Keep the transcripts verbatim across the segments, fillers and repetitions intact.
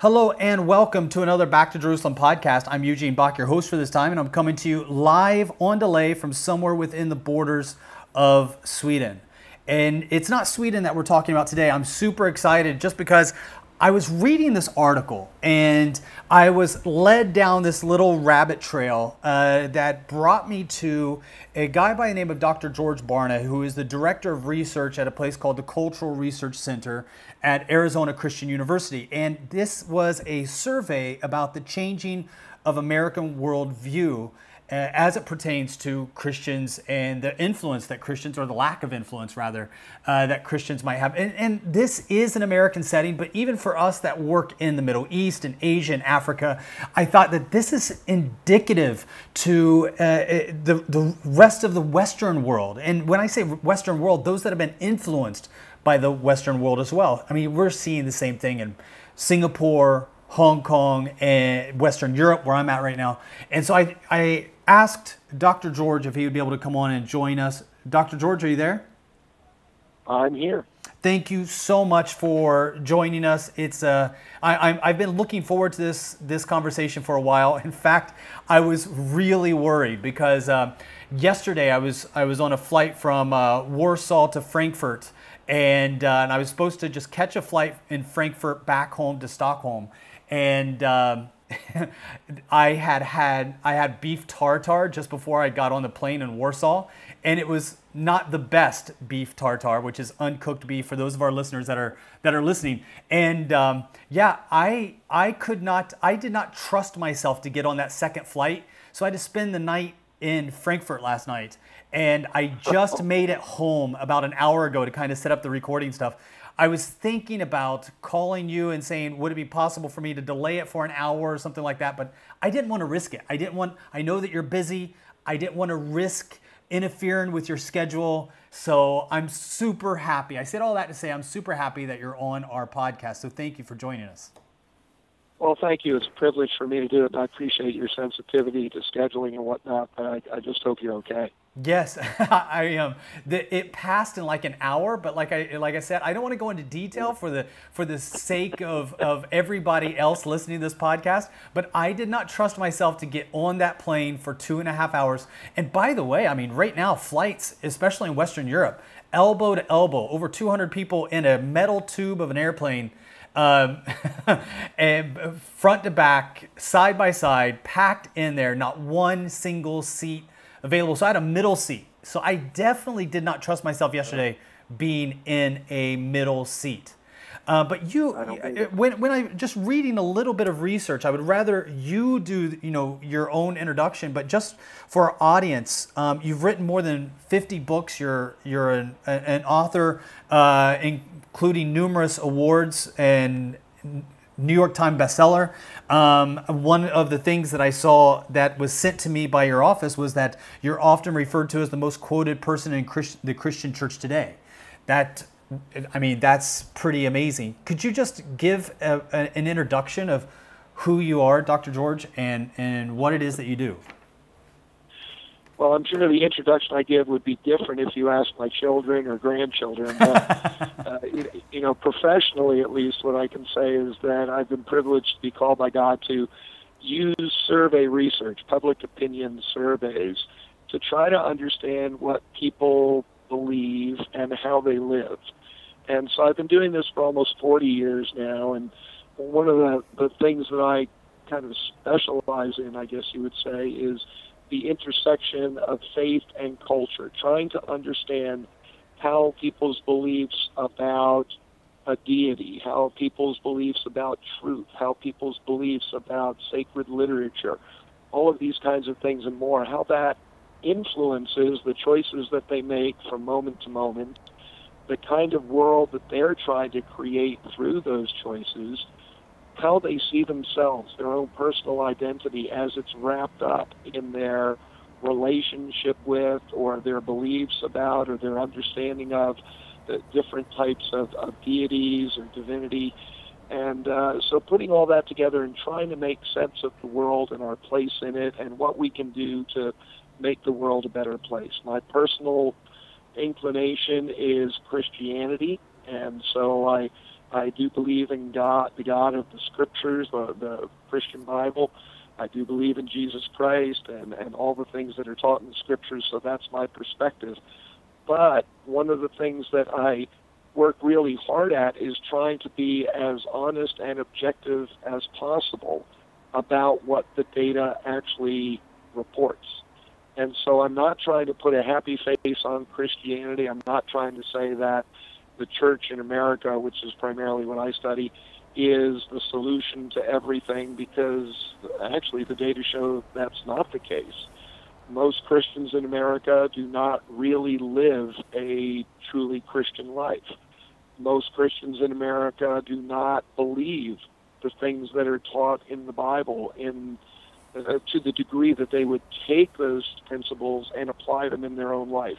Hello and welcome to another Back to Jerusalem podcast. I'm Eugene Bach, your host for this time, and I'm coming to you live on delay from somewhere within the borders of Sweden. And it's not Sweden that we're talking about today. I'm super excited just because I was reading this article and I was led down this little rabbit trail uh, that brought me to a guy by the name of Doctor George Barna, who is the director of research at a place called the Cultural Research Center at Arizona Christian University. And this was a survey about the changing of American worldview uh, as it pertains to Christians and the influence that Christians, or the lack of influence rather, uh, that Christians might have. And, and this is an American setting, but even for us that work in the Middle East and Asia and Africa, I thought that this is indicative to uh, the, the rest of the Western world. And when I say Western world, those that have been influenced by the Western world as well. I mean, we're seeing the same thing in Singapore, Hong Kong, and Western Europe, where I'm at right now. And so I, I asked Doctor George if he would be able to come on and join us. Doctor George, are you there? I'm here. Thank you so much for joining us. It's uh, I, I, I've been looking forward to this, this conversation for a while. In fact, I was really worried because uh, yesterday I was, I was on a flight from uh, Warsaw to Frankfurt, and, uh, and I was supposed to just catch a flight in Frankfurt back home to Stockholm. And um, I had had I had beef tartare just before I got on the plane in Warsaw, and it was not the best beef tartare, which is uncooked beef for those of our listeners that are that are listening. And um, yeah, I I could not I did not trust myself to get on that second flight, so I had to spend the night in Frankfurt last night, and I just made it home about an hour ago to kind of set up the recording stuff. I was thinking about calling you and saying, would it be possible for me to delay it for an hour or something like that? But I didn't want to risk it. I didn't want, I know that you're busy. I didn't want to risk interfering with your schedule. So I'm super happy. I said all that to say I'm super happy that you're on our podcast. So thank you for joining us. Well, thank you. It's a privilege for me to do it. I appreciate your sensitivity to scheduling and whatnot, but I, I just hope you're okay. Yes, I am. Um, it passed in like an hour, but like I like I said, I don't want to go into detail for the for the sake of of everybody else listening to this podcast. But I did not trust myself to get on that plane for two and a half hours. And by the way, I mean right now flights, especially in Western Europe, elbow to elbow, over two hundred people in a metal tube of an airplane. Um, and front to back, side by side, packed in there, not one single seat available. So I had a middle seat. So I definitely did not trust myself yesterday being in a middle seat. Uh, but you, when, when I just reading a little bit of research, I would rather you do, you know, your own introduction, but just for our audience, um, you've written more than fifty books. You're, you're an, an author, uh, including numerous awards and New York Times bestseller. Um, one of the things that I saw that was sent to me by your office was that you're often referred to as the most quoted person in Christ, the Christian church today. That I mean, that's pretty amazing. Could you just give a, a, an introduction of who you are, Doctor George, and, and what it is that you do? Well, I'm sure the introduction I give would be different if you asked my children or grandchildren. But, uh, you, you know, professionally, at least, what I can say is that I've been privileged to be called by God to use survey research, public opinion surveys, to try to understand what people believe and how they live. And so I've been doing this for almost forty years now, and one of the, the things that I kind of specialize in, I guess you would say, is the intersection of faith and culture, trying to understand how people's beliefs about a deity, how people's beliefs about truth, how people's beliefs about sacred literature, all of these kinds of things and more, how that influences the choices that they make from moment to moment, the kind of world that they're trying to create through those choices, how they see themselves, their own personal identity as it's wrapped up in their relationship with or their beliefs about or their understanding of the different types of, of deities or divinity. And uh, so putting all that together and trying to make sense of the world and our place in it and what we can do to make the world a better place. My personal inclination is Christianity, and so I I do believe in God, the God of the Scriptures, the, the Christian Bible. I do believe in Jesus Christ and, and all the things that are taught in the Scriptures, so that's my perspective. But one of the things that I work really hard at is trying to be as honest and objective as possible about what the data actually reports. And so I'm not trying to put a happy face on Christianity. I'm not trying to say that the church in America, which is primarily what I study, is the solution to everything, because actually the data show that's not the case. Most Christians in America do not really live a truly Christian life. Most Christians in America do not believe the things that are taught in the Bible in uh, to the degree that they would take those principles and apply them in their own life.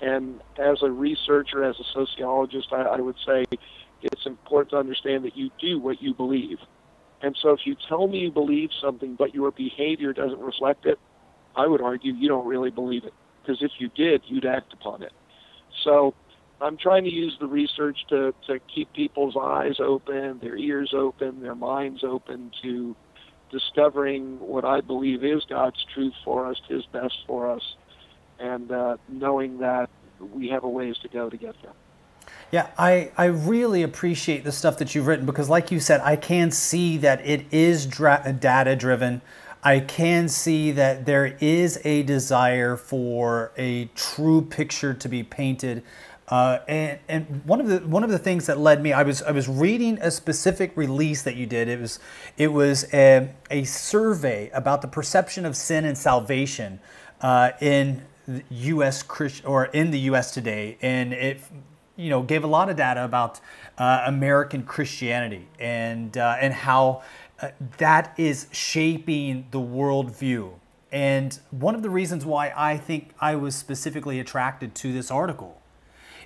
And as a researcher, as a sociologist, I, I would say it's important to understand that you do what you believe. And so if you tell me you believe something but your behavior doesn't reflect it, I would argue you don't really believe it, because if you did, you'd act upon it. So I'm trying to use the research to, to keep people's eyes open, their ears open, their minds open to discovering what I believe is God's truth for us, His best for us, and uh, knowing that we have a ways to go to get there. Yeah, I, I really appreciate the stuff that you've written, because like you said, I can see that it is data-driven. I can see that there is a desire for a true picture to be painted. Uh, and and one of the one of the things that led me, I was I was reading a specific release that you did. It was it was a, a survey about the perception of sin and salvation uh, in the U S Christ, or in the U S today, and it, you know, gave a lot of data about uh, American Christianity and uh, and how. Uh, that is shaping the worldview. And one of the reasons why I think I was specifically attracted to this article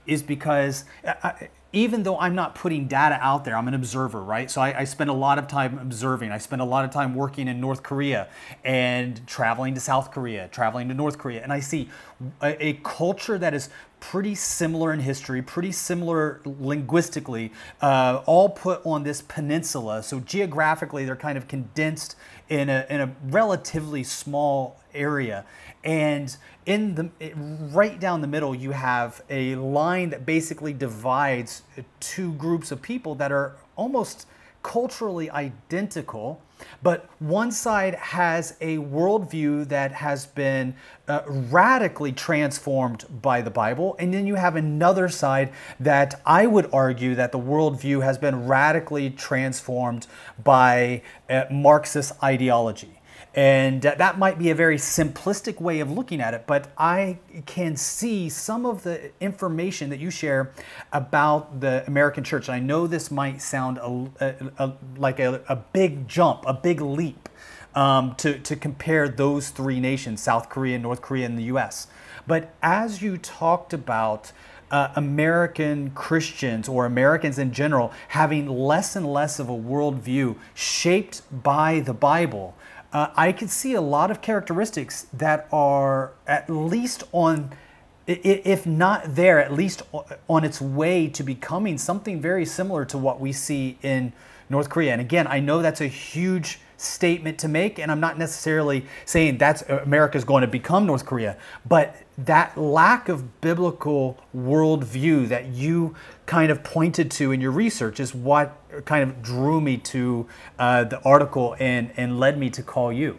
is because I, even though I'm not putting data out there, I'm an observer, right? So I, I spend a lot of time observing. I spend a lot of time working in North Korea and traveling to South Korea, traveling to North Korea. And I see a, a culture that is pretty similar in history, pretty similar linguistically, uh, all put on this peninsula. So geographically, they're kind of condensed in a, in a relatively small area. And in the right down the middle, you have a line that basically divides two groups of people that are almost culturally identical, but one side has a worldview that has been uh, radically transformed by the Bible, and then you have another side that I would argue that the worldview has been radically transformed by uh, Marxist ideology. And uh, that might be a very simplistic way of looking at it, but I can see some of the information that you share about the American church. And I know this might sound a, a, a, like a, a big jump, a big leap um, to, to compare those three nations, South Korea, North Korea, and the U S. But as you talked about uh, American Christians or Americans in general having less and less of a worldview shaped by the Bible, Uh, I can see a lot of characteristics that are at least on, if not there, at least on its way to becoming something very similar to what we see in North Korea. And again, I know that's a huge statement to make, and I'm not necessarily saying that's America's going to become North Korea, but that lack of biblical worldview that you kind of pointed to in your research is what kind of drew me to uh, the article and, and led me to call you.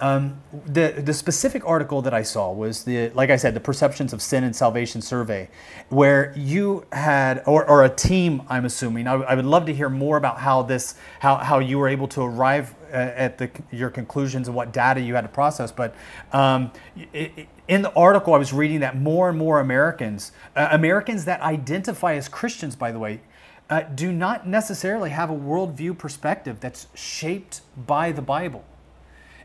Um, the, the specific article that I saw was, the, like I said, the Perceptions of Sin and Salvation Survey, where you had, or, or a team, I'm assuming. I, I would love to hear more about how this, how, how you were able to arrive at the, your conclusions and what data you had to process. But um, it, in the article, I was reading that more and more Americans, uh, Americans that identify as Christians, by the way, uh, do not necessarily have a worldview perspective that's shaped by the Bible.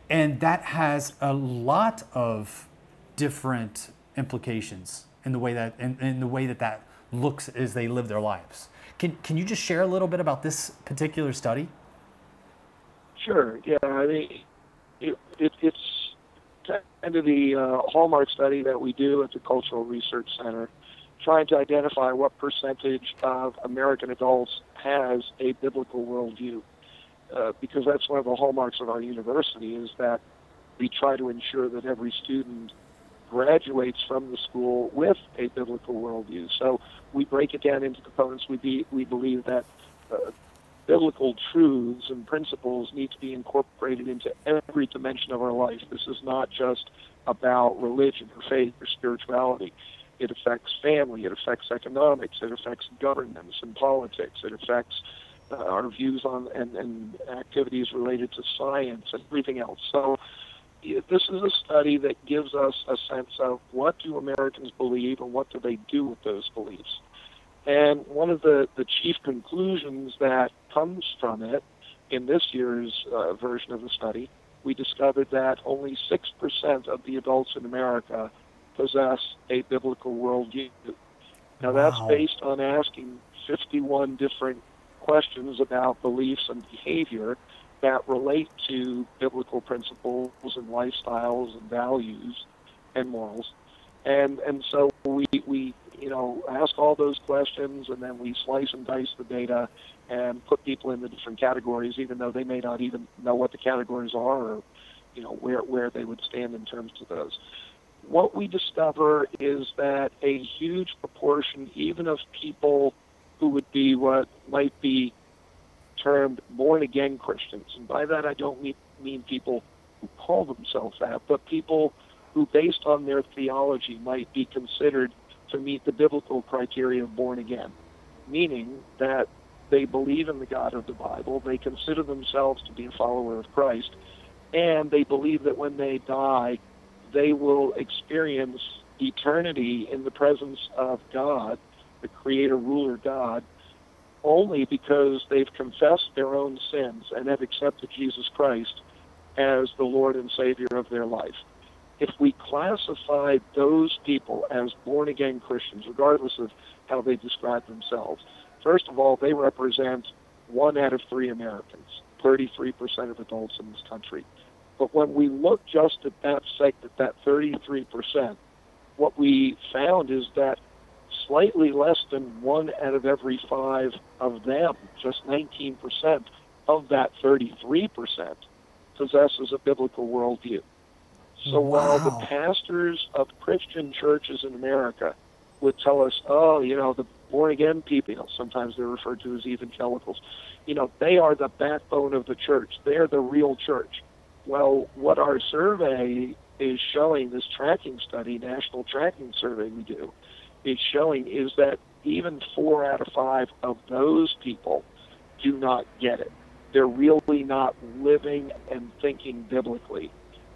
And that has a lot of different implications in the way that, in, in the way that, that looks as they live their lives. Can, can you just share a little bit about this particular study? Sure. Yeah, I mean, it, it, it's kind of the uh, hallmark study that we do at the Cultural Research Center, trying to identify what percentage of American adults has a biblical worldview, uh, because that's one of the hallmarks of our university, is that we try to ensure that every student graduates from the school with a biblical worldview. So we break it down into components. We, be, we believe that uh, biblical truths and principles need to be incorporated into every dimension of our life. This is not just about religion or faith or spirituality. It affects family, it affects economics, it affects governments and politics, it affects uh, our views on and, and activities related to science and everything else. So this is a study that gives us a sense of what do Americans believe and what do they do with those beliefs. And one of the, the chief conclusions that comes from it in this year's uh, version of the study, we discovered that only six percent of the adults in America possess a biblical worldview. Now, that's wow. based on asking fifty-one different questions about beliefs and behavior that relate to biblical principles and lifestyles and values and morals. And and so we, we you know, ask all those questions, and then we slice and dice the data and put people in the different categories, even though they may not even know what the categories are or, you know, where, where they would stand in terms of those. What we discover is that a huge proportion, even of people who would be what might be termed born-again Christians, and by that I don't mean, mean people who call themselves that, but people who, based on their theology, might be considered to meet the biblical criteria of born-again, meaning that they believe in the God of the Bible, they consider themselves to be a follower of Christ, and they believe that when they die, they will experience eternity in the presence of God, the creator, ruler God, only because they've confessed their own sins and have accepted Jesus Christ as the Lord and Savior of their life. If we classify those people as born-again Christians, regardless of how they describe themselves, first of all, they represent one out of three Americans, thirty-three percent of adults in this country. But when we look just at that segment, that thirty-three percent, what we found is that slightly less than one out of every five of them, just nineteen percent of that thirty-three percent, possesses a biblical worldview. So wow. while the pastors of Christian churches in America would tell us, oh, you know, the born-again people, you know, sometimes they're referred to as evangelicals, you know, they are the backbone of the church. They're the real church. Well, what our survey is showing, this tracking study, national tracking survey we do, is showing is that even four out of five of those people do not get it. They're really not living and thinking biblically.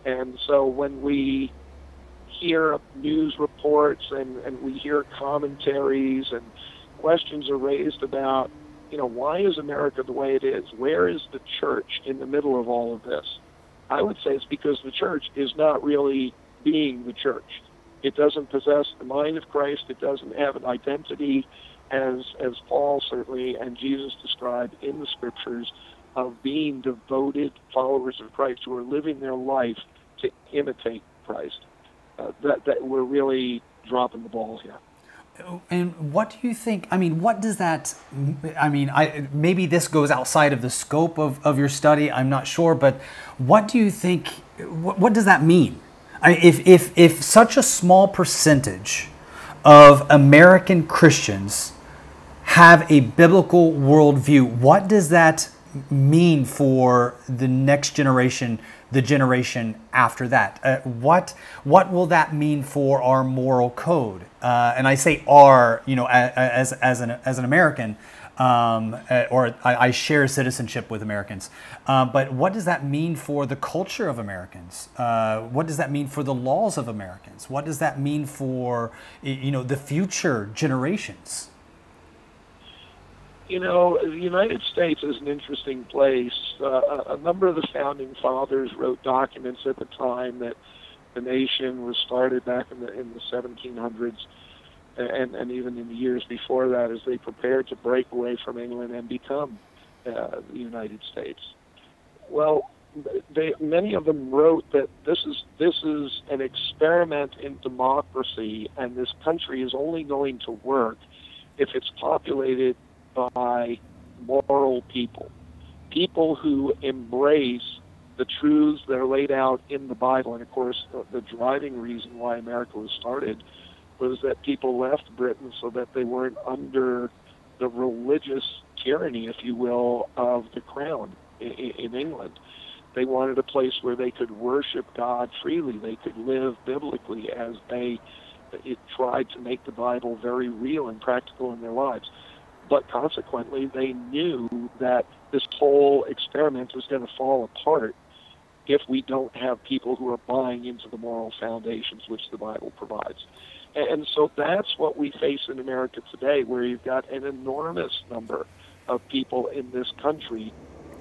And so when we hear news reports and, and we hear commentaries and questions are raised about, you know, why is America the way it is? Where is the church in the middle of all of this? I would say it's because the church is not really being the church. It doesn't possess the mind of Christ. It doesn't have an identity, as, as Paul certainly and Jesus described in the scriptures, of being devoted followers of Christ who are living their life to imitate Christ. Uh, that, that we're really dropping the ball here. And what do you think, I mean, what does that, I mean, I, maybe this goes outside of the scope of, of your study, I'm not sure, but what do you think, what, what does that mean? I, if, if, if such a small percentage of American Christians have a biblical worldview, what does that mean for the next generation, the generation after that? Uh, what what will that mean for our moral code? Uh, and I say our, you know, as as an as an American, um, or I, I share citizenship with Americans. Uh, but what does that mean for the culture of Americans? Uh, what does that mean for the laws of Americans? What does that mean for, you know, the future generations? You know, the United States is an interesting place. Uh, a number of the founding fathers wrote documents at the time that the nation was started back in the, in the seventeen hundreds and, and even in the years before that as they prepared to break away from England and become uh, the United States. Well, they, many of them wrote that this is this is an experiment in democracy, and this country is only going to work if it's populated by moral people, people who embrace the truths that are laid out in the Bible. And of course, the, the driving reason why America was started was that people left Britain so that they weren't under the religious tyranny, if you will, of the crown in, in England. They wanted a place where they could worship God freely. They could live biblically as they it tried to make the Bible very real and practical in their lives. But consequently, they knew that this whole experiment was going to fall apart if we don't have people who are buying into the moral foundations which the Bible provides. And so that's what we face in America today, where you've got an enormous number of people in this country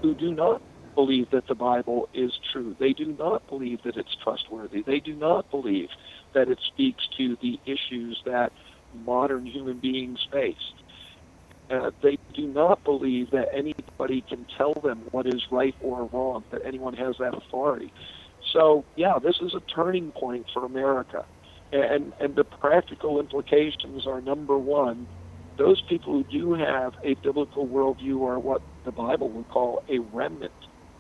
who do not believe that the Bible is true. They do not believe that it's trustworthy. They do not believe that it speaks to the issues that modern human beings face. Uh, they do not believe that anybody can tell them what is right or wrong, that anyone has that authority. So, yeah, this is a turning point for America. And, and the practical implications are, number one, those people who do have a biblical worldview are what the Bible would call a remnant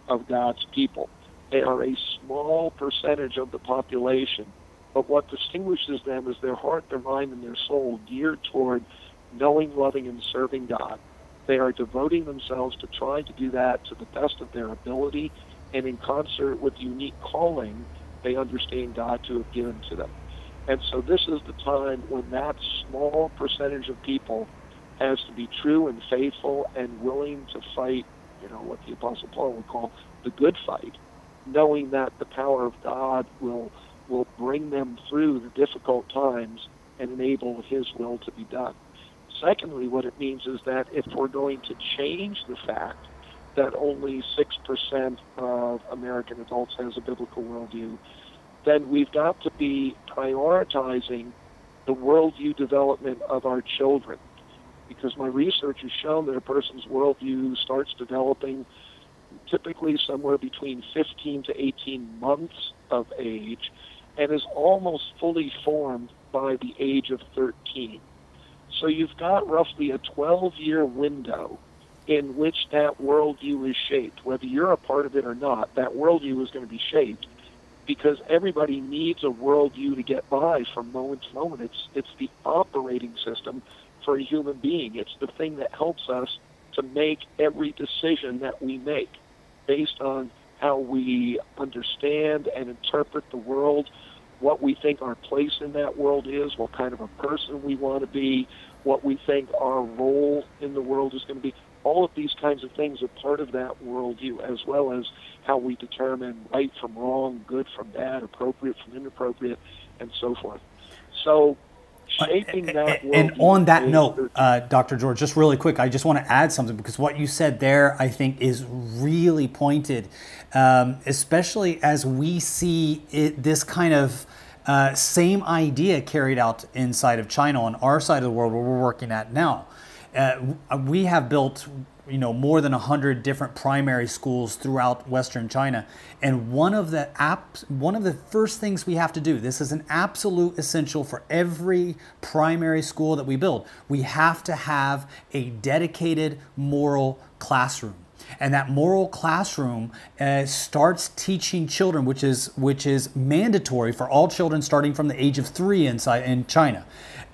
of God's people. They are a small percentage of the population, but what distinguishes them is their heart, their mind, and their soul geared toward knowing, loving, and serving God. They are devoting themselves to trying to do that to the best of their ability, and in concert with the unique calling they understand God to have given to them. And so this is the time when that small percentage of people has to be true and faithful and willing to fight, you know, what the Apostle Paul would call the good fight, knowing that the power of God will will bring them through the difficult times and enable His will to be done. Secondly, what it means is that if we're going to change the fact that only six percent of American adults has a biblical worldview, then we've got to be prioritizing the worldview development of our children. Because my research has shown that a person's worldview starts developing typically somewhere between fifteen to eighteen months of age and is almost fully formed by the age of thirteen. So you've got roughly a twelve-year window in which that worldview is shaped. Whether you're a part of it or not, that worldview is going to be shaped, because everybody needs a worldview to get by from moment to moment. It's, it's the operating system for a human being. It's the thing that helps us to make every decision that we make based on how we understand and interpret the world, what we think our place in that world is, what kind of a person we want to be, what we think our role in the world is going to be. All of these kinds of things are part of that worldview, as well as how we determine right from wrong, good from bad, appropriate from inappropriate, and so forth. So shaping that worldview. And on that note, uh, Doctor George, just really quick, I just want to add something, because what you said there, I think, is really pointed, um, especially as we see it, this kind of uh, same idea carried out inside of China on our side of the world where we're working at now. Uh, we have built, you know, more than one hundred different primary schools throughout Western China, and one of the apps, one of the first things we have to do, this is an absolute essential for every primary school that we build, we have to have a dedicated moral classroom. And that moral classroom uh, starts teaching children, which is which is mandatory for all children starting from the age of three inside in China.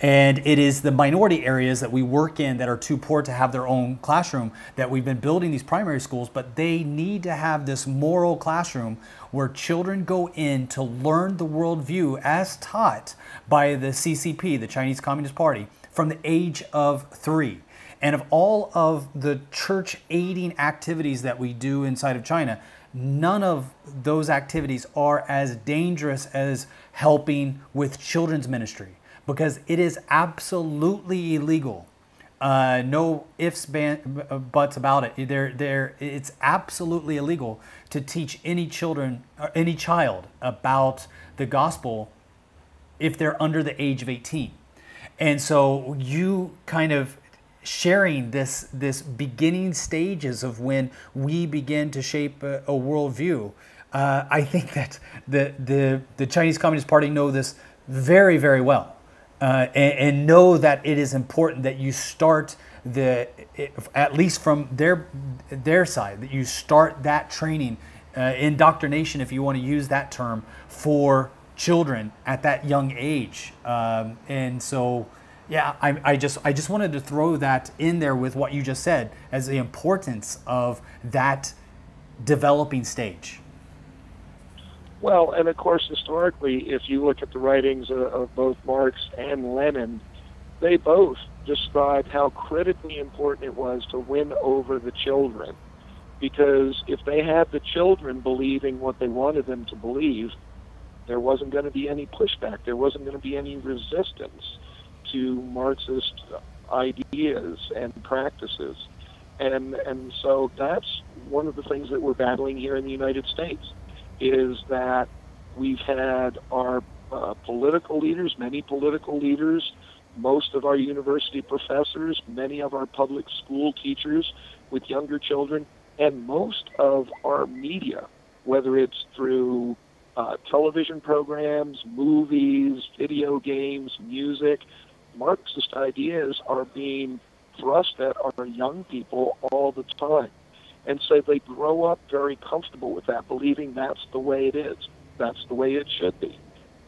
And it is the minority areas that we work in that are too poor to have their own classroom that we've been building these primary schools, but they need to have this moral classroom where children go in to learn the worldview as taught by the C C P, the Chinese Communist Party, from the age of three. And of all of the church aiding activities that we do inside of China, none of those activities are as dangerous as helping with children's ministry, because it is absolutely illegal. Uh, no ifs, buts about it. There, there, it's absolutely illegal to teach any children, or any child, about the gospel if they're under the age of eighteen. And so you kind of sharing this, this beginning stages of when we begin to shape a, a worldview. Uh, I think that the, the, the Chinese Communist Party know this very, very well, uh, and, and know that it is important that you start the, at least from their, their side, that you start that training, uh, indoctrination, if you want to use that term, for children at that young age. Um, and so, yeah, I, I just I just wanted to throw that in there with what you just said as the importance of that developing stage. Well, and of course, historically, if you look at the writings of, of both Marx and Lenin, they both described how critically important it was to win over the children, because if they had the children believing what they wanted them to believe, there wasn't going to be any pushback. There wasn't going to be any resistance to Marxist ideas and practices. And, and so that's one of the things that we're battling here in the United States, is that we've had our uh, political leaders, many political leaders, most of our university professors, many of our public school teachers with younger children, and most of our media, whether it's through uh, television programs, movies, video games, music, Marxist ideas are being thrust at our young people all the time. And so they grow up very comfortable with that, believing that's the way it is, that's the way it should be.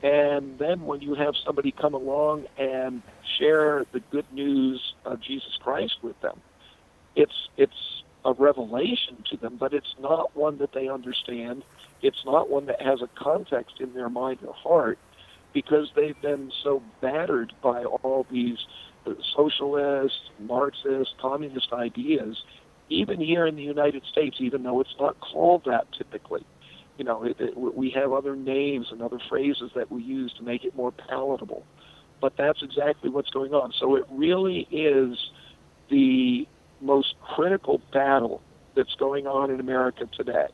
And then when you have somebody come along and share the good news of Jesus Christ with them, it's, it's a revelation to them, but it's not one that they understand. It's not one that has a context in their mind or heart, because they've been so battered by all these socialist, Marxist, communist ideas, even here in the United States, even though it's not called that typically. You know, it, it, we have other names and other phrases that we use to make it more palatable. But that's exactly what's going on. So it really is the most critical battle that's going on in America today.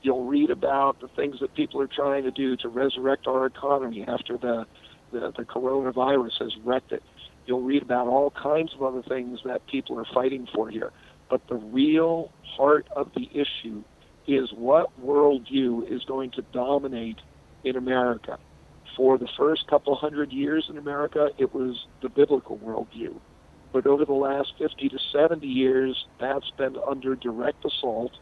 You'll read about the things that people are trying to do to resurrect our economy after the, the, the coronavirus has wrecked it. You'll read about all kinds of other things that people are fighting for here. But the real heart of the issue is what worldview is going to dominate in America. For the first couple hundred years in America, it was the biblical worldview. But over the last fifty to seventy years, that's been under direct assault.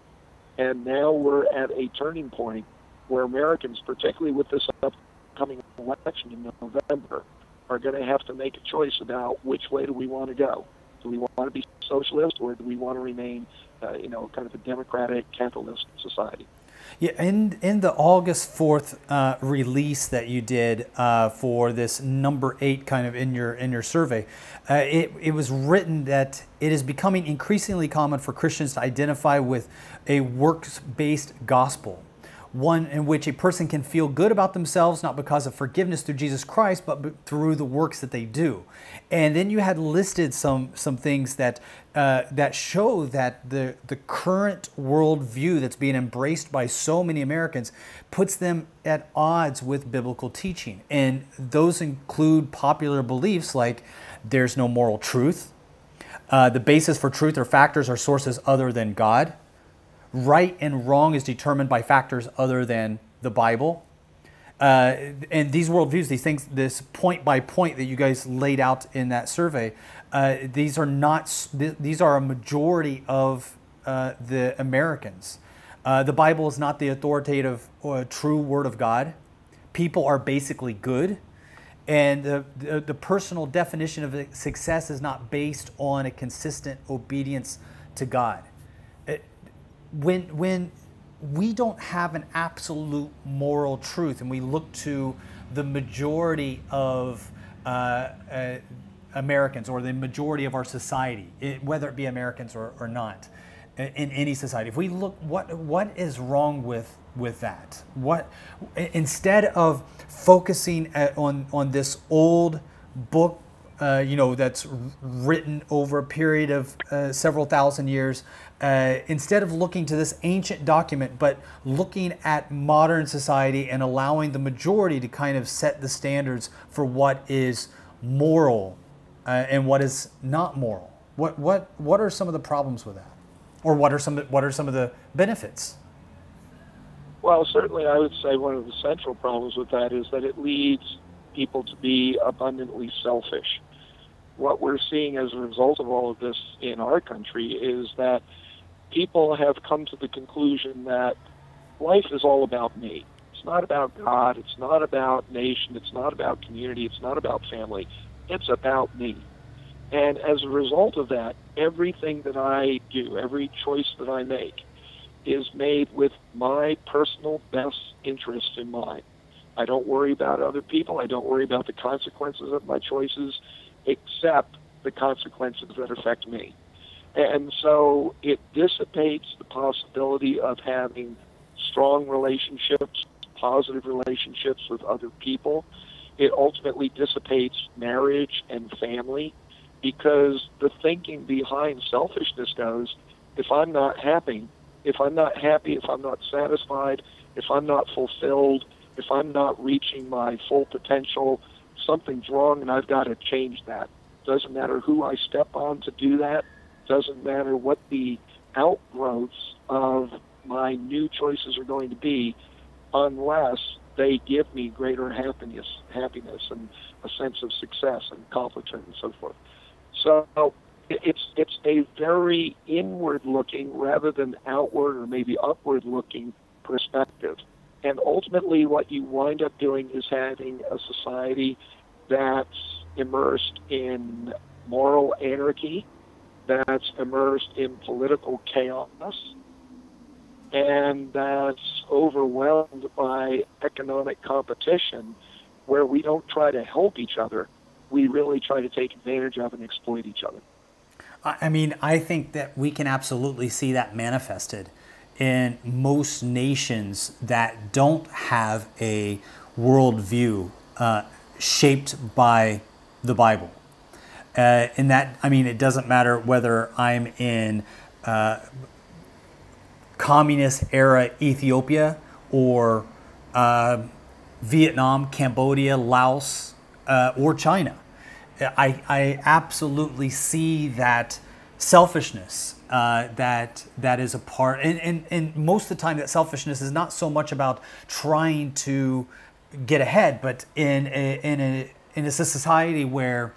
And now we're at a turning point where Americans, particularly with this upcoming election in November, are going to have to make a choice about which way do we want to go. Do we want to be socialist, or do we want to remain, uh, you know, kind of a democratic capitalist society? Yeah, in in the August fourth uh, release that you did uh, for this number eight kind of in your in your survey, uh, it it was written that it is becoming increasingly common for Christians to identify with a works-based gospel, one in which a person can feel good about themselves, not because of forgiveness through Jesus Christ, but through the works that they do. And then you had listed some some things that uh, that show that the the current worldview that's being embraced by so many Americans puts them at odds with biblical teaching. And those include popular beliefs like there's no moral truth, uh, the basis for truth or factors or sources other than God, right and wrong is determined by factors other than the Bible. Uh, and these worldviews, these things, this point by point that you guys laid out in that survey, uh, these are not, th these are a majority of uh, the Americans. Uh, the Bible is not the authoritative or true word of God. People are basically good. And the, the, the personal definition of success is not based on a consistent obedience to God. When, when we don't have an absolute moral truth and we look to the majority of uh, uh, Americans or the majority of our society, it, whether it be Americans or, or not, in, in any society, if we look, what, what is wrong with, with that? What, instead of focusing at, on, on this old book, Uh, you know, that's written over a period of uh, several thousand years, uh, instead of looking to this ancient document, but looking at modern society and allowing the majority to kind of set the standards for what is moral uh, and what is not moral. What what what are some of the problems with that, or what are some what are some of the benefits? Well, certainly, I would say one of the central problems with that is that it leads people to be abundantly selfish. What we're seeing as a result of all of this in our country is that people have come to the conclusion that life is all about me. It's not about God. It's not about nation. It's not about community. It's not about family. It's about me. And as a result of that, everything that I do, every choice that I make, is made with my personal best interest in mind. I don't worry about other people. I don't worry about the consequences of my choices, except the consequences that affect me. And so it dissipates the possibility of having strong relationships, positive relationships with other people. It ultimately dissipates marriage and family, because the thinking behind selfishness goes, if I'm not happy, if I'm not happy, if I'm not satisfied, if I'm not fulfilled, if I'm not reaching my full potential, something's wrong and I've got to change that. Doesn't matter who I step on to do that. Doesn't matter what the outgrowths of my new choices are going to be, unless they give me greater happiness, happiness and a sense of success and accomplishment and so forth. So it's it's a very inward-looking rather than outward or maybe upward-looking perspective. And ultimately what you wind up doing is having a society that's immersed in moral anarchy, that's immersed in political chaos, and that's overwhelmed by economic competition, where we don't try to help each other. We really try to take advantage of and exploit each other. I mean, I think that we can absolutely see that manifested in most nations that don't have a worldview uh, shaped by the Bible. Uh, and that, I mean, it doesn't matter whether I'm in uh, communist-era Ethiopia or uh, Vietnam, Cambodia, Laos, uh, or China. I, I absolutely see that selfishness uh, that that is a part, and, and, and most of the time that selfishness is not so much about trying to get ahead, but in a, in a, in a society where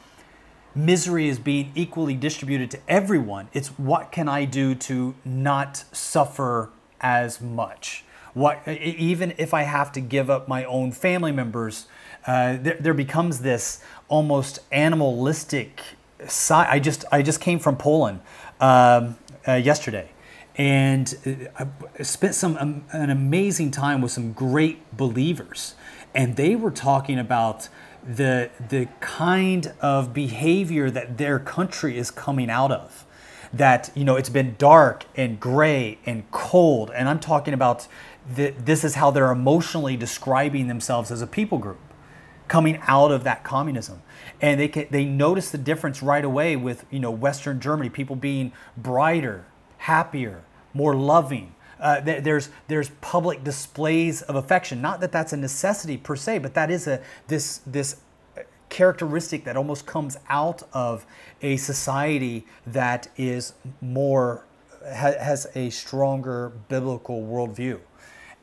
misery is being equally distributed to everyone, it's what can I do to not suffer as much? What, even if I have to give up my own family members, uh, there, there becomes this almost animalistic side. I just I just came from Poland um, uh, yesterday, and I spent some um, an amazing time with some great believers, and they were talking about the the kind of behavior that their country is coming out of. That, you know, it's been dark and gray and cold, and I'm talking about the, this is how they're emotionally describing themselves as a people group coming out of that communism. And they can, they notice the difference right away with, you know, Western Germany, people being brighter, happier, more loving. Uh, there's there's public displays of affection. Not that that's a necessity per se, but that is a this this characteristic that almost comes out of a society that is more ha, has a stronger biblical worldview,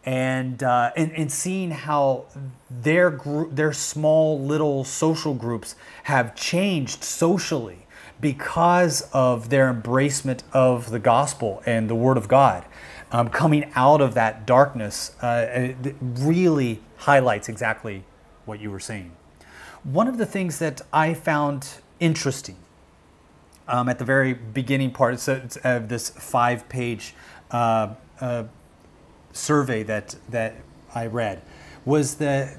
and uh, and and seeing how their group, their small little social groups have changed socially because of their embracement of the gospel and the Word of God, um, coming out of that darkness, uh, it really highlights exactly what you were saying. One of the things that I found interesting um, at the very beginning part of this five-page uh, uh, survey that that I read was the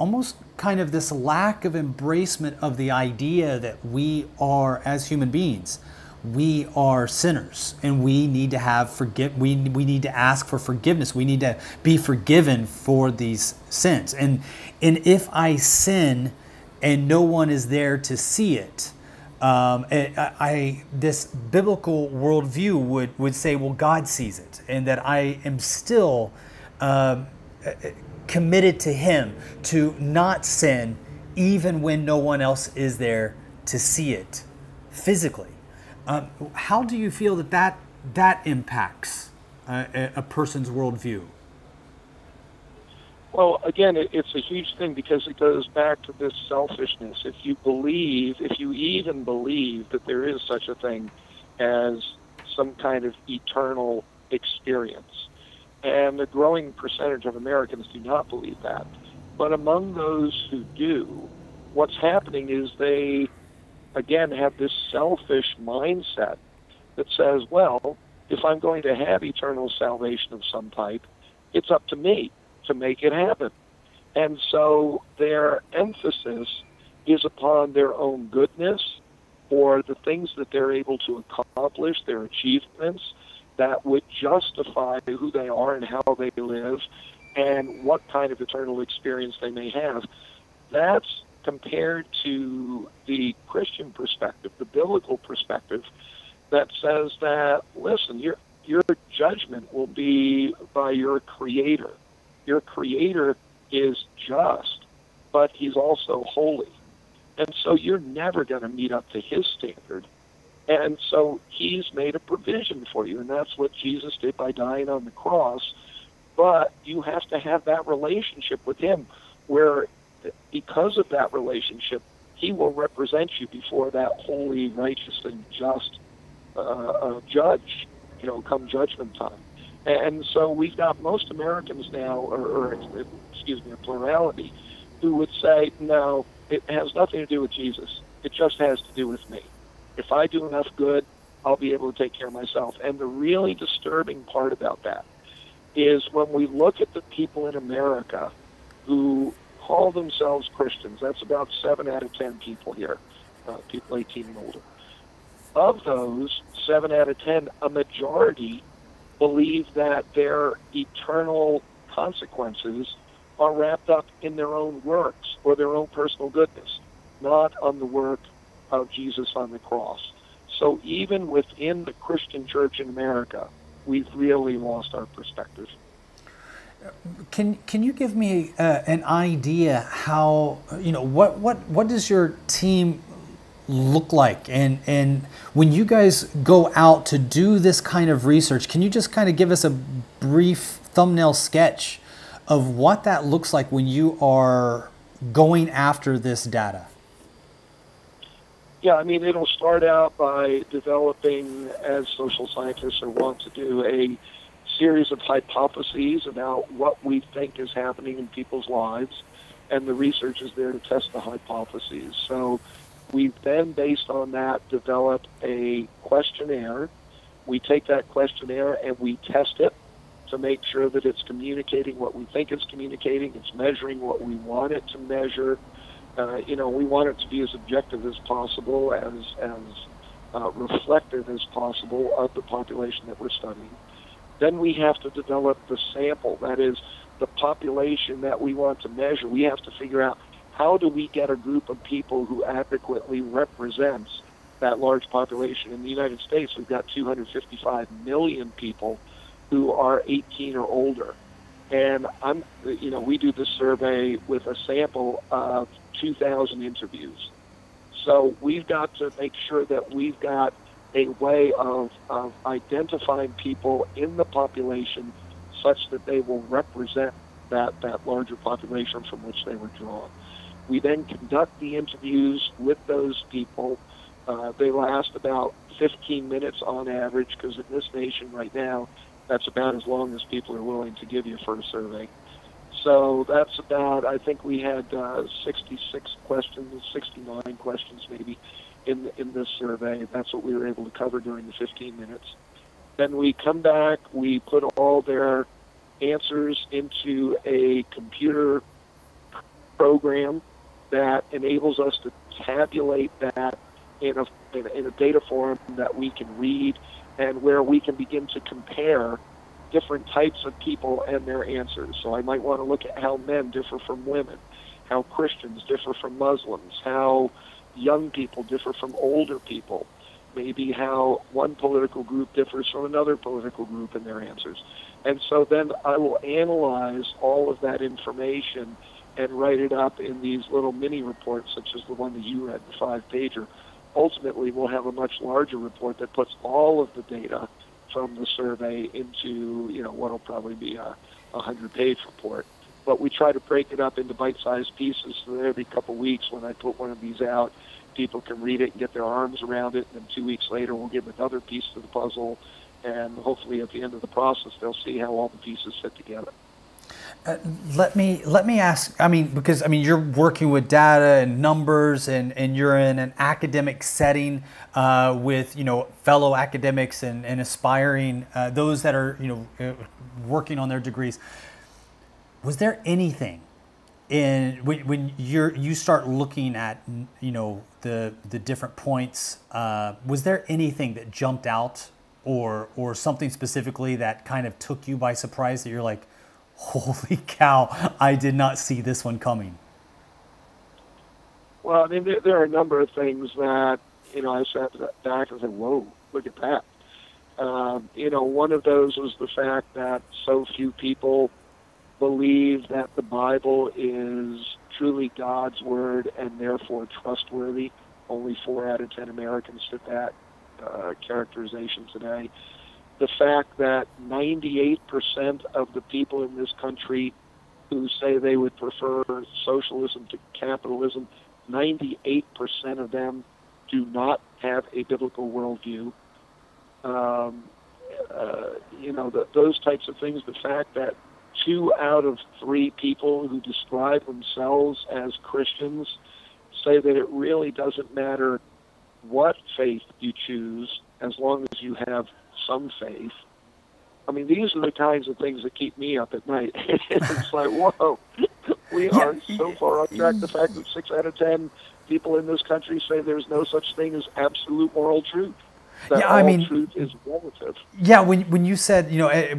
almost kind of this lack of embracement of the idea that we are, as human beings, we are sinners, and we need to have forgive. We we need to ask for forgiveness. We need to be forgiven for these sins. And and if I sin and no one is there to see it, Um, I, I, this biblical worldview would, would say, well, God sees it, and that I am still uh, committed to Him to not sin even when no one else is there to see it physically. Uh, how do you feel that that, that impacts uh, a person's worldview? Well, again, it, it's a huge thing because it goes back to this selfishness. If you believe, if you even believe that there is such a thing as some kind of eternal experience, and a growing percentage of Americans do not believe that. But among those who do, what's happening is they, again, have this selfish mindset that says, well, if I'm going to have eternal salvation of some type, it's up to me to make it happen. And so their emphasis is upon their own goodness or the things that they're able to accomplish, their achievements that would justify who they are and how they live and what kind of eternal experience they may have. That's compared to the Christian perspective, the biblical perspective, that says that, listen, your, your judgment will be by your Creator. Your Creator is just, but He's also holy. And so you're never going to meet up to His standard. And so He's made a provision for you, and that's what Jesus did by dying on the cross. But you have to have that relationship with Him where, because of that relationship, He will represent you before that holy, righteous, and just uh, uh, judge, you know, come judgment time. And so we've got most Americans now, or, or excuse me, a plurality, who would say, no, it has nothing to do with Jesus. It just has to do with me. If I do enough good, I'll be able to take care of myself. And the really disturbing part about that is when we look at the people in America who call themselves Christians, that's about seven out of ten people here, uh, people eighteen and older. Of those, seven out of ten, a majority believe that their eternal consequences are wrapped up in their own works or their own personal goodness, not on the work of Jesus on the cross. So even within the Christian church in America, we've really lost our perspective. Can can you give me uh, an idea how, you know, what, what, what does your team look like? And, and when you guys go out to do this kind of research, can you just kind of give us a brief thumbnail sketch of what that looks like when you are going after this data? Yeah, I mean, it'll start out by developing, as social scientists are wont to do, a series of hypotheses about what we think is happening in people's lives, and the research is there to test the hypotheses. So we then, based on that, develop a questionnaire. We take that questionnaire and we test it to make sure that it's communicating what we think it's communicating, it's measuring what we want it to measure. Uh, you know, we want it to be as objective as possible, as, as uh, reflective as possible of the population that we're studying. Then we have to develop the sample, that is, the population that we want to measure. We have to figure out, how do we get a group of people who adequately represents that large population? In the United States, we've got two hundred fifty-five million people who are eighteen or older. And I'm, you know, we do this survey with a sample of two thousand interviews. So we've got to make sure that we've got a way of, of identifying people in the population such that they will represent that, that larger population from which they were drawn. We then conduct the interviews with those people. Uh, they last about fifteen minutes on average, because in this nation right now, that's about as long as people are willing to give you for a survey. So that's about, I think we had uh, sixty-six questions, sixty-nine questions maybe in, in this survey. That's what we were able to cover during the fifteen minutes. Then we come back, we put all their answers into a computer program that enables us to tabulate that in a, in a, in a data form that we can read, and where we can begin to compare different types of people and their answers. So I might want to look at how men differ from women, how Christians differ from Muslims, how young people differ from older people, maybe how one political group differs from another political group in their answers. And so then I will analyze all of that information and write it up in these little mini reports, such as the one that you read, the five-pager, ultimately we'll have a much larger report that puts all of the data from the survey into, you know, what will probably be a one hundred page report. But we try to break it up into bite-sized pieces so that every couple weeks when I put one of these out, people can read it and get their arms around it, and then two weeks later we'll give another piece to the puzzle, and hopefully at the end of the process they'll see how all the pieces fit together. Uh, let me let me ask, I mean, because I mean you're working with data and numbers, and, and you're in an academic setting uh, with, you know, fellow academics and, and aspiring, uh, those that are, you know, working on their degrees. Was there anything in when, when you're you start looking at, you know, the the different points, uh, was there anything that jumped out, or or something specifically that kind of took you by surprise that you're like, holy cow, I did not see this one coming? Well, I mean, there, there are a number of things that, you know, I sat back and said, whoa, look at that. Um, you know, one of those was the fact that so few people believe that the Bible is truly God's word and therefore trustworthy. Only four out of ten Americans fit that uh, characterization today. The fact that ninety-eight percent of the people in this country who say they would prefer socialism to capitalism, ninety-eight percent of them do not have a biblical worldview. Um, uh, you know, the, those types of things. The fact that two out of three people who describe themselves as Christians say that it really doesn't matter what faith you choose as long as you have some faith. I mean, these are the kinds of things that keep me up at night. It's like, whoa, we yeah. are so far off track. The fact that six out of ten people in this country say there's no such thing as absolute moral truth. That yeah, I all mean, truth is relative. Yeah, when when you said, you know, it,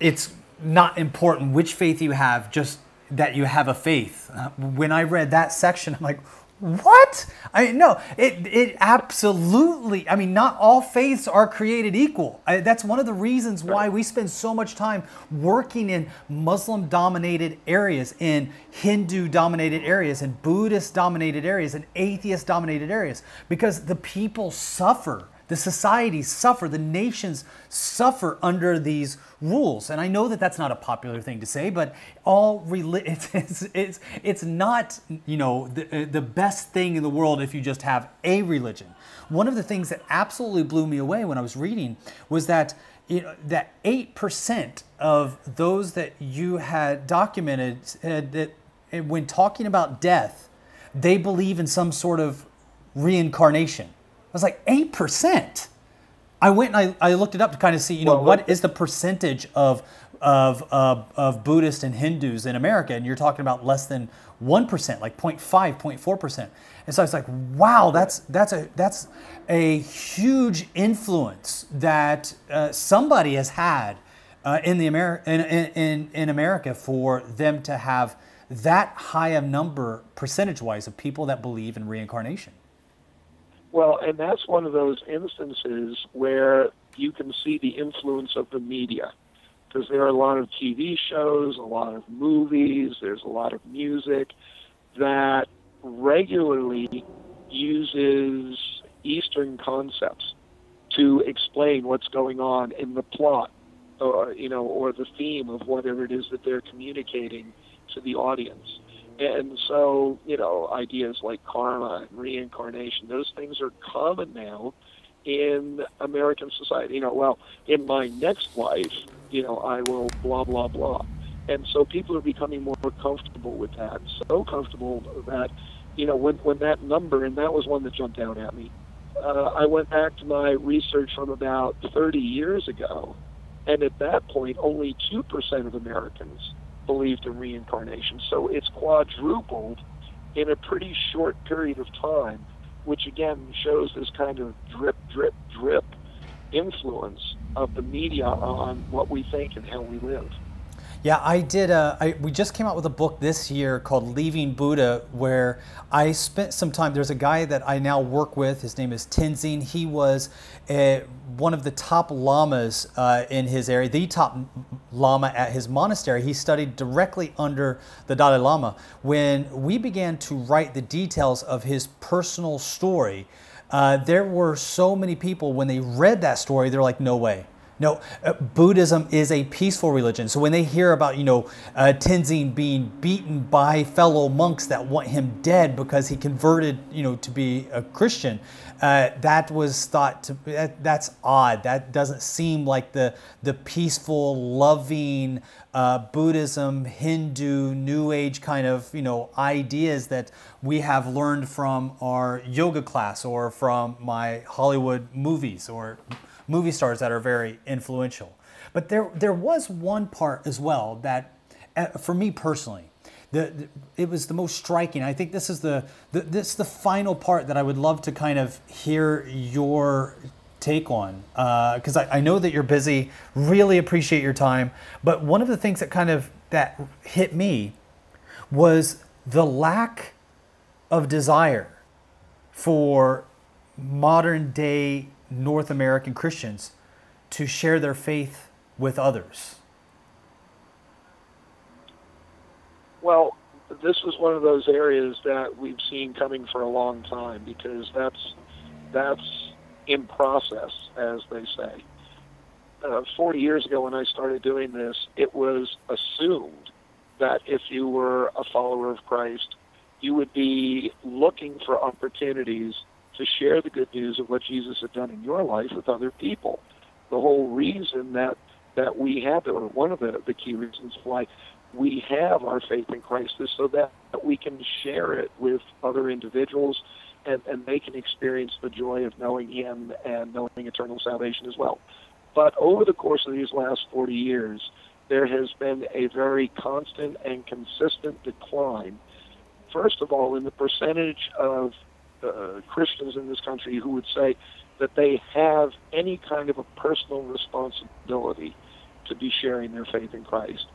it's not important which faith you have, just that you have a faith. Uh, when I read that section, I'm like, what? I no, it it absolutely. I mean, not all faiths are created equal. I, that's one of the reasons why we spend so much time working in Muslim-dominated areas, in Hindu-dominated areas, in Buddhist-dominated areas, in atheist-dominated areas, because the people suffer, the societies suffer, the nations suffer under these rules. And I know that that's not a popular thing to say, but all reli- it's, it's, it's not, you know, the, the best thing in the world if you just have a religion. One of the things that absolutely blew me away when I was reading was that, you know, that eight percent of those that you had documented said that when talking about death, they believe in some sort of reincarnation. I was like, eight percent. I went and I, I looked it up to kind of see, you know, well, what is the percentage of of, of of Buddhists and Hindus in America? And you're talking about less than one percent, like zero point five, zero point four percent. And so I was like, wow, that's that's a that's a huge influence that uh, somebody has had uh, in the Ameri in, in in America for them to have that high a number percentage-wise of people that believe in reincarnation. Well, and that's one of those instances where you can see the influence of the media, because there are a lot of T V shows, a lot of movies, there's a lot of music that regularly uses Eastern concepts to explain what's going on in the plot, or, you know, or the theme of whatever it is that they're communicating to the audience. And so, you know, ideas like karma and reincarnation, those things are common now in American society. You know, well, in my next life, you know, I will blah, blah, blah. And so people are becoming more comfortable with that, so comfortable that, you know, when, when that number, and that was one that jumped out at me, uh, I went back to my research from about thirty years ago, and at that point, only two percent of Americans believed in reincarnation. So it's quadrupled in a pretty short period of time, which again shows this kind of drip, drip, drip influence of the media on what we think and how we live. Yeah, I did. A, I, we just came out with a book this year called Leaving Buddha, where I spent some time. There's a guy that I now work with. His name is Tenzin. He was a, one of the top lamas uh, in his area, the top lama at his monastery. He studied directly under the Dalai Lama. When we began to write the details of his personal story, uh, there were so many people, when they read that story, they're like, no way. No, uh, Buddhism is a peaceful religion. So when they hear about, you know, uh, Tenzin being beaten by fellow monks that want him dead because he converted, you know, to be a Christian, uh, that was thought to be, that, that's odd. That doesn't seem like the, the peaceful, loving uh, Buddhism, Hindu, New Age kind of, you know, ideas that we have learned from our yoga class or from my Hollywood movies or movie stars that are very influential. But there, there was one part as well that, uh, for me personally, the, the, it was the most striking. I think this is the, the, this is the final part that I would love to kind of hear your take on, because uh, I, I know that you're busy, really appreciate your time. But one of the things that kind of that hit me was the lack of desire for modern day North American Christians to share their faith with others? Well, this is one of those areas that we've seen coming for a long time, because that's that's in process, as they say. Uh, forty years ago when I started doing this, it was assumed that if you were a follower of Christ, you would be looking for opportunities to share the good news of what Jesus had done in your life with other people. The whole reason that, that we have it, or one of the, the key reasons why we have our faith in Christ, is so that, that we can share it with other individuals, and, and they can experience the joy of knowing Him and knowing eternal salvation as well. But over the course of these last forty years, there has been a very constant and consistent decline, first of all, in the percentage of Uh, Christians in this country who would say that they have any kind of a personal responsibility to be sharing their faith in Christ.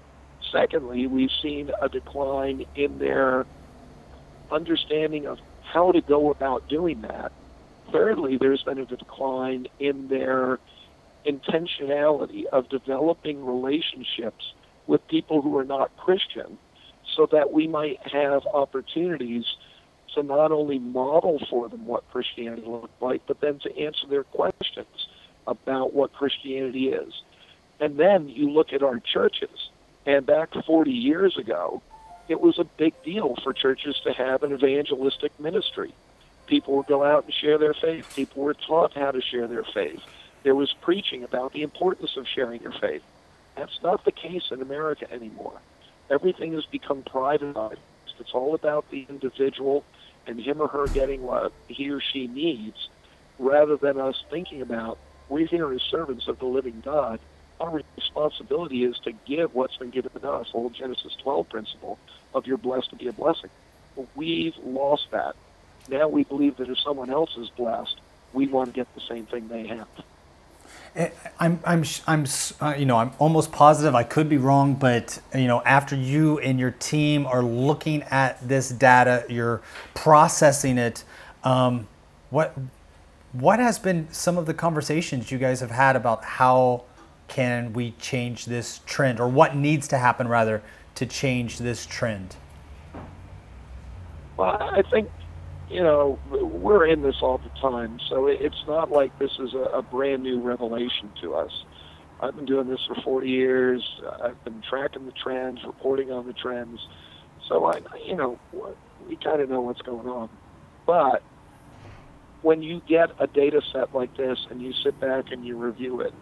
Secondly, we've seen a decline in their understanding of how to go about doing that. Thirdly, there's been a decline in their intentionality of developing relationships with people who are not Christian, so that we might have opportunities to not only model for them what Christianity looked like, but then to answer their questions about what Christianity is. And then you look at our churches, and back forty years ago, it was a big deal for churches to have an evangelistic ministry. People would go out and share their faith. People were taught how to share their faith. There was preaching about the importance of sharing your faith. That's not the case in America anymore. Everything has become privatized. It's all about the individual and him or her getting what he or she needs, rather than us thinking about, we're here as servants of the living God. Our responsibility is to give what's been given to us, the old Genesis twelve principle of you're blessed to be a blessing. We've lost that. Now we believe that if someone else is blessed, we want to get the same thing they have. I'm, I'm, I'm, uh, you know, I'm almost positive, I could be wrong, but, you know, after you and your team are looking at this data, you're processing it, um, what, what has been some of the conversations you guys have had about how can we change this trend, or what needs to happen, rather, to change this trend? Well, I think, you know, we're in this all the time, so it's not like this is a brand new revelation to us. I've been doing this for forty years. I've been tracking the trends, reporting on the trends. So, I, you know, we kind of know what's going on. But when you get a data set like this and you sit back and you review it,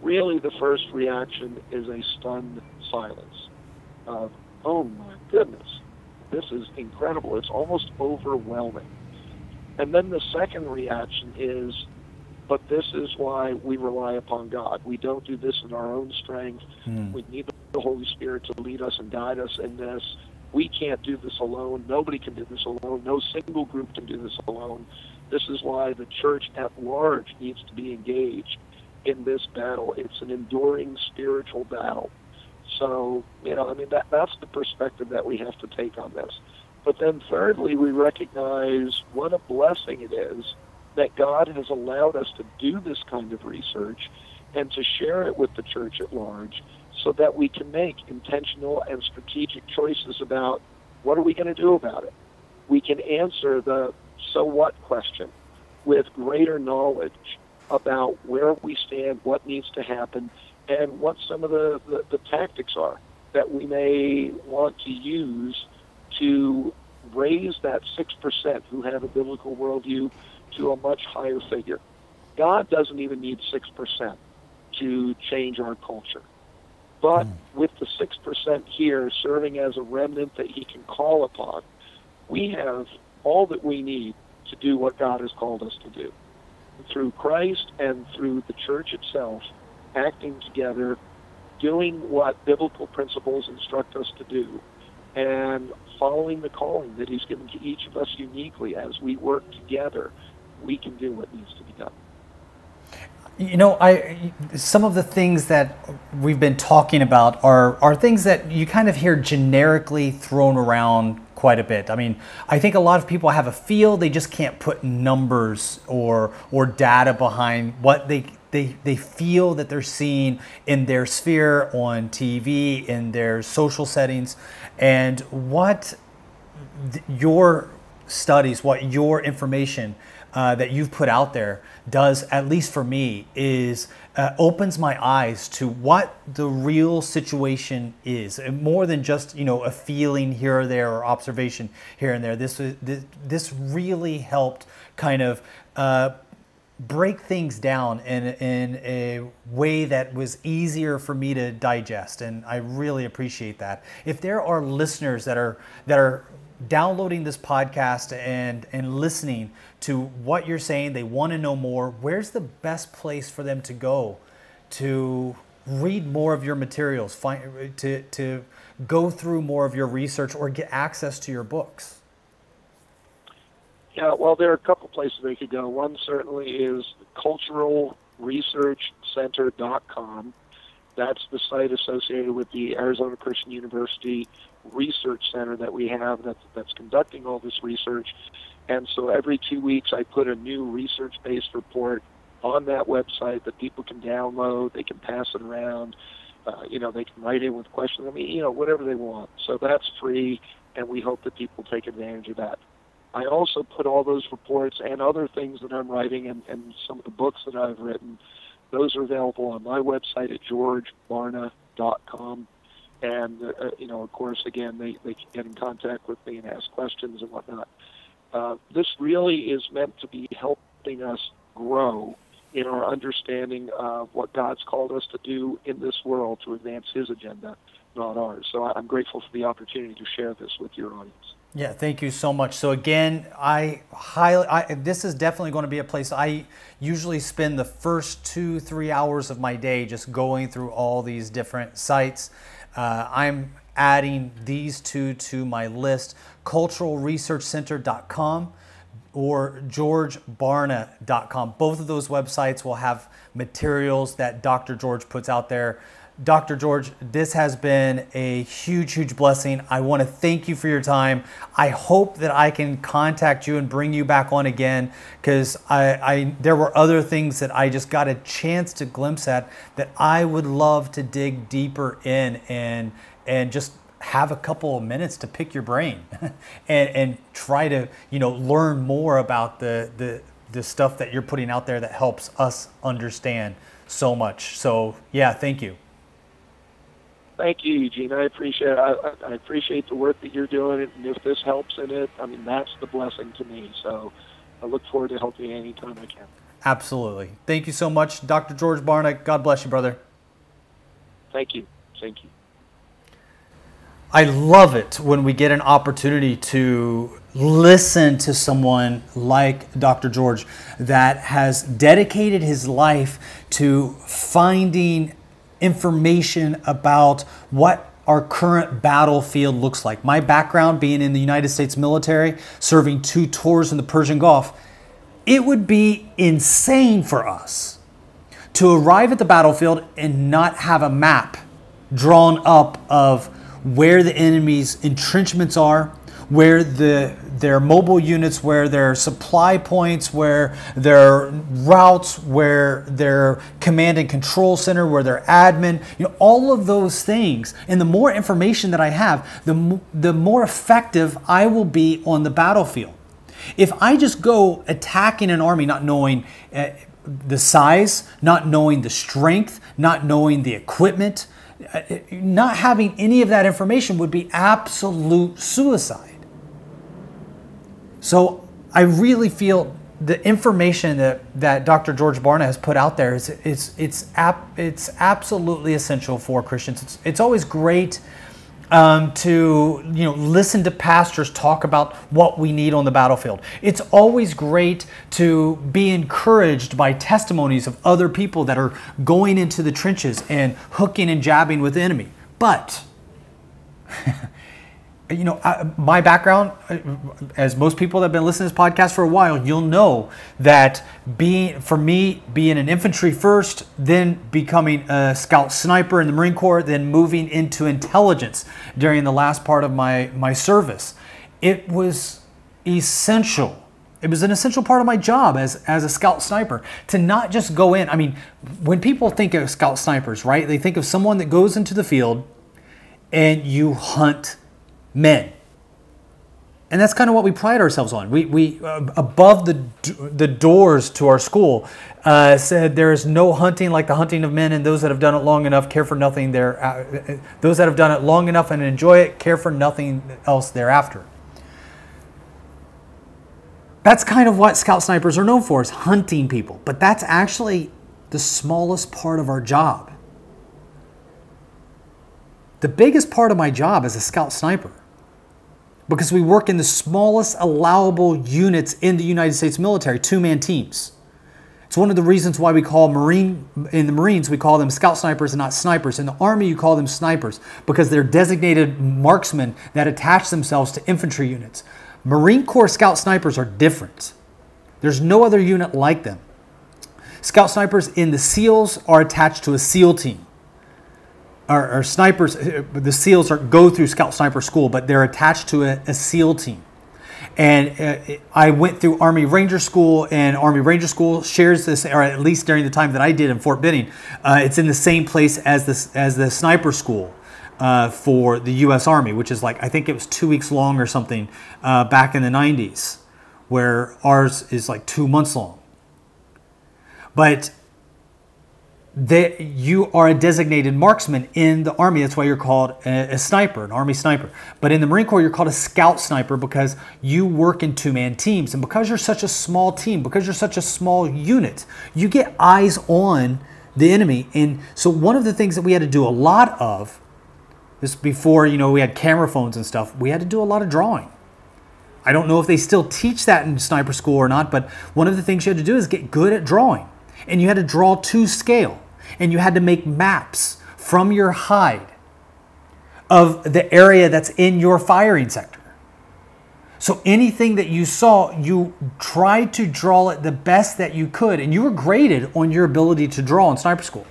really the first reaction is a stunned silence of, oh my goodness, this is incredible. It's almost overwhelming. And then the second reaction is, but this is why we rely upon God. We don't do this in our own strength. Mm. We need the Holy Spirit to lead us and guide us in this. We can't do this alone. Nobody can do this alone. No single group can do this alone. This is why the church at large needs to be engaged in this battle. It's an enduring spiritual battle. So, you know, I mean, that, that's the perspective that we have to take on this. But then thirdly, we recognize what a blessing it is that God has allowed us to do this kind of research and to share it with the church at large, so that we can make intentional and strategic choices about what are we going to do about it. We can answer the so what question. with greater knowledge about where we stand, what needs to happen, and what some of the, the, the tactics are that we may want to use to raise that six percent who have a biblical worldview to a much higher figure. God doesn't even need six percent to change our culture. But mm. with the six percent here serving as a remnant that he can call upon, we have all that we need to do what God has called us to do. Through Christ and through the church itself, acting together, doing what biblical principles instruct us to do, and following the calling that he's given to each of us uniquely. As we work together, we can do what needs to be done. You know, I, some of the things that we've been talking about are, are things that you kind of hear generically thrown around quite a bit. I mean, I think a lot of people have a feel, they just can't put numbers or, or data behind what they They, they feel that they're seeing in their sphere, on T V, in their social settings. And what th- your studies, what your information uh, that you've put out there does, at least for me, is uh, opens my eyes to what the real situation is. And more than just, you know, a feeling here or there or observation here and there. This, this, this really helped kind of uh, break things down in, in a way that was easier for me to digest, and I really appreciate that. If there are listeners that are that are downloading this podcast and, and listening to what you're saying, they want to know more, where's the best place for them to go to read more of your materials, find, to, to go through more of your research, or get access to your books? Yeah, well, there are a couple places they could go. One certainly is cultural research center dot com. That's the site associated with the Arizona Christian University Research Center that we have that's, that's conducting all this research. And so every two weeks I put a new research-based report on that website that people can download, they can pass it around, uh, you know, they can write in with questions, I mean, you know, whatever they want. So that's free, and we hope that people take advantage of that. I also put all those reports and other things that I'm writing and, and some of the books that I've written, those are available on my website at george barna dot com. And, uh, you know, of course, again, they, they can get in contact with me and ask questions and whatnot. Uh, this really is meant to be helping us grow in our understanding of what God's called us to do in this world to advance his agenda, not ours. So I'm grateful for the opportunity to share this with your audience. Yeah, thank you so much. So again, I highly, I, this is definitely going to be a place I usually spend the first two, three hours of my day just going through all these different sites. Uh, I'm adding these two to my list, cultural research center dot com or george barna dot com. Both of those websites will have materials that Doctor George puts out there. Doctor George, this has been a huge, huge blessing. I want to thank you for your time. I hope that I can contact you and bring you back on again, because I, I there were other things that I just got a chance to glimpse at that I would love to dig deeper in and and just have a couple of minutes to pick your brain and, and try to, you know, learn more about the, the the stuff that you're putting out there that helps us understand so much. So yeah, thank you. Thank you, Eugene. I appreciate it. I, I appreciate the work that you're doing, and if this helps in it, I mean, that's the blessing to me. So I look forward to helping you anytime I can. Absolutely. Thank you so much, Doctor George Barna. God bless you, brother. Thank you. Thank you. I love it when we get an opportunity to listen to someone like Doctor George that has dedicated his life to finding information about what our current battlefield looks like. My background being in the United States military, serving two tours in the Persian Gulf, it would be insane for us to arrive at the battlefield and not have a map drawn up of where the enemy's entrenchments are, where the, their mobile units, where their supply points, where their routes, where their command and control center, where their admin, you know, all of those things. And the more information that I have, the, the more effective I will be on the battlefield. If I just go attacking an army not knowing uh, the size, not knowing the strength, not knowing the equipment, uh, not having any of that information would be absolute suicide. So I really feel the information that, that Doctor George Barna has put out there is it's, it's, ap it's absolutely essential for Christians. It's, it's always great um, to you know, listen to pastors talk about what we need on the battlefield. It's always great to be encouraged by testimonies of other people that are going into the trenches and hooking and jabbing with the enemy. But you know, I, my background, as most people that have been listening to this podcast for a while, you'll know that being, for me, being an infantry first, then becoming a scout sniper in the Marine Corps, then moving into intelligence during the last part of my, my service, it was essential. It was an essential part of my job as, as a scout sniper to not just go in. I mean, when people think of scout snipers, right, they think of someone that goes into the field and you hunt men. And that's kind of what we pride ourselves on. We, we uh, above the, the doors to our school, uh, said there is no hunting like the hunting of men, and those that have done it long enough care for nothing there. Uh, those that have done it long enough and enjoy it care for nothing else thereafter. That's kind of what scout snipers are known for, is hunting people. But that's actually the smallest part of our job. The biggest part of my job is a scout sniper, because we work in the smallest allowable units in the United States military, two-man teams. It's one of the reasons why we call Marine, in the Marines, we call them scout snipers and not snipers. In the Army, you call them snipers because they're designated marksmen that attach themselves to infantry units. Marine Corps scout snipers are different. There's no other unit like them. Scout snipers in the SEALs are attached to a SEAL team. Our, our snipers, the SEALs are, go through Scout Sniper School, but they're attached to a, a SEAL team. And uh, I went through Army Ranger School, and Army Ranger School shares this, or at least during the time that I did in Fort Benning, uh, it's in the same place as the, as the Sniper School uh, for the U S Army, which is like, I think it was two weeks long or something uh, back in the nineties, where ours is like two months long. But that you are a designated marksman in the Army. That's why you're called a, a sniper, an Army sniper. But in the Marine Corps, you're called a scout sniper because you work in two-man teams. And because you're such a small team, because you're such a small unit, you get eyes on the enemy. And so one of the things that we had to do a lot of, this before, you know, we had camera phones and stuff, we had to do a lot of drawing. I don't know if they still teach that in sniper school or not, but one of the things you had to do is get good at drawing. And you had to draw to scale. And you had to make maps from your hide of the area that's in your firing sector. So anything that you saw, you tried to draw it the best that you could, and you were graded on your ability to draw in sniper school.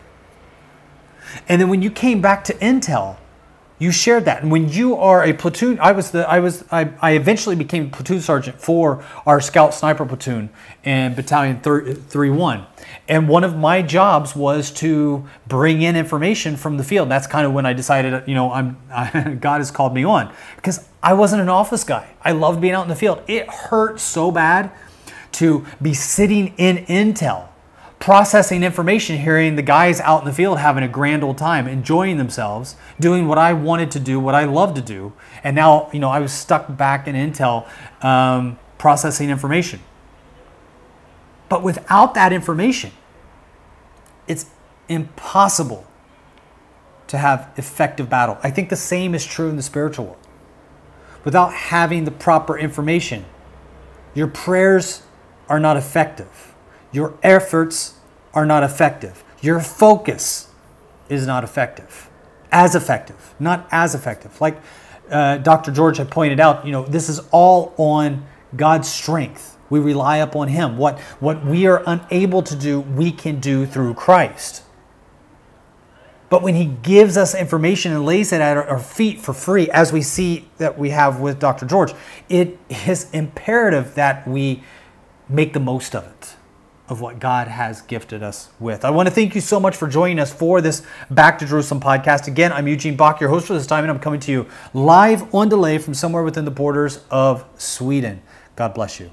And then when you came back to intel, you shared that. And when you are a platoon, I was the I was I, I eventually became platoon sergeant for our scout sniper platoon in Battalion three one. And one of my jobs was to bring in information from the field. That's kind of when I decided, you know, I'm I, God has called me on, because I wasn't an office guy. I loved being out in the field. It hurt so bad to be sitting in intel, processing information, hearing the guys out in the field having a grand old time, enjoying themselves, doing what I wanted to do, what I loved to do. And now, you know, I was stuck back in intel um, processing information. But without that information, it's impossible to have effective battle. I think the same is true in the spiritual world. Without having the proper information, your prayers are not effective. Your efforts are not effective. Your focus is not effective. As effective, not as effective. Like uh, Doctor George had pointed out, you know, this is all on God's strength. We rely upon Him. What, what we are unable to do, we can do through Christ. But when He gives us information and lays it at our, our feet for free, as we see that we have with Doctor George, it is imperative that we make the most of it, of what God has gifted us with. I want to thank you so much for joining us for this Back to Jerusalem podcast. Again, I'm Eugene Bach, your host for this time, and I'm coming to you live on delay from somewhere within the borders of Sweden. God bless you.